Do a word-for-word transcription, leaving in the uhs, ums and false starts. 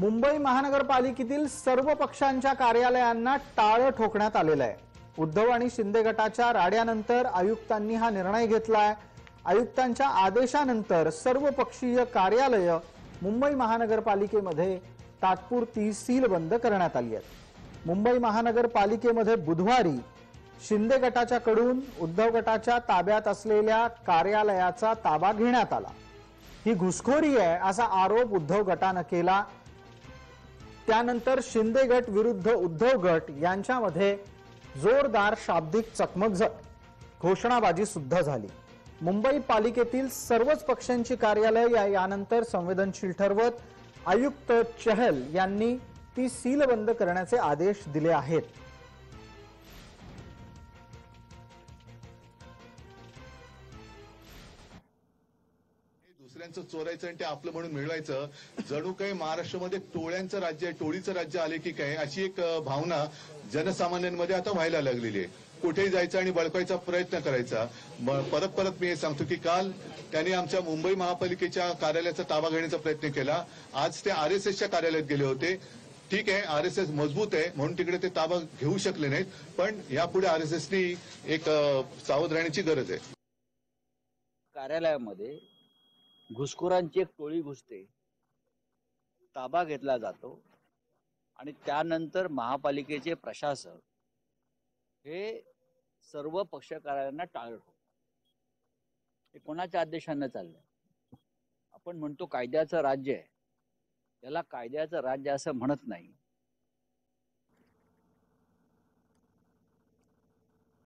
मुंबई महानगरपालिकेतील सर्व पक्षांच्या कार्यालयांना टाळं ठोकण्यात आलेलं आहे। उद्धव आणि शिंदे गटाच्या राड्यानंतर आयुक्तांनी हा निर्णय घेतलाय। आयुक्तांच्या आदेशानंतर सर्व पक्षीय कार्यालय मुंबई महानगरपालिकेमध्ये तात्पुरती सीलबंद करण्यात आली आहेत। मुंबई महानगरपालिकेमध्ये बुधवारी शिंदे गटाच्याकडून उद्धव गटाच्या ताब्यात असलेल्या कार्यालयाचा ताबा घेण्यात आला। ही घुसखोरी आहे असा आरोप उद्धव गटाने केला। त्यानंतर शिंदे गट विरुद्ध उद्धव गट यांच्यामध्ये जोरदार शाब्दिक चकमक घोषणाबाजी सुद्धा झाली। मुंबई पालिकेतील सर्वच पक्षांची कार्यालये यानंतर संवेदनशील ठरवत आयुक्त चहल यांनी ती सीलबंद करण्याचे आदेश दिले आहेत। चोरायचं आणि ते आपलं म्हणून मिळवायचं, जणू काही महाराष्ट्रामध्ये टोळ्यांचं राज्य आहे, टोळीचं राज्य आले की काय अशी एक भावना जनसामान्यांमध्ये आता व्हायला लागलेली आहे। कुठेही जायचं आणि बळकायचा प्रयत्न करायचा। परत परत मी हे सांगतो की काल त्यांनी आमच्या मुंबई महापालिकेच्या कार्यालयाचा ताबा घेण्याचा प्रयत्न केला। आज ते आरएसएसच्या कार्यालयात गेले होते। ठीक आहे, आरएसएस मजबूत आहे म्हणून तिकडे ते ताबा घेऊ शकले नाहीत, पण यापुढे आरएसएसनी एक सावध राहण्याची गरज आहे। कार्यालयामध्ये घुसखोरांची एक टोळी घुसते, ताबा घेतला जातो आणि त्यानंतर महापालिकेचे प्रशासक हे सर्व पक्ष कार्यालयांना टाळत होते। हे कोणाच्या आदेशानं चाललंय? आपण म्हणतो कायद्याचं राज्य आहे, त्याला कायद्याचं राज्य असं म्हणत नाही।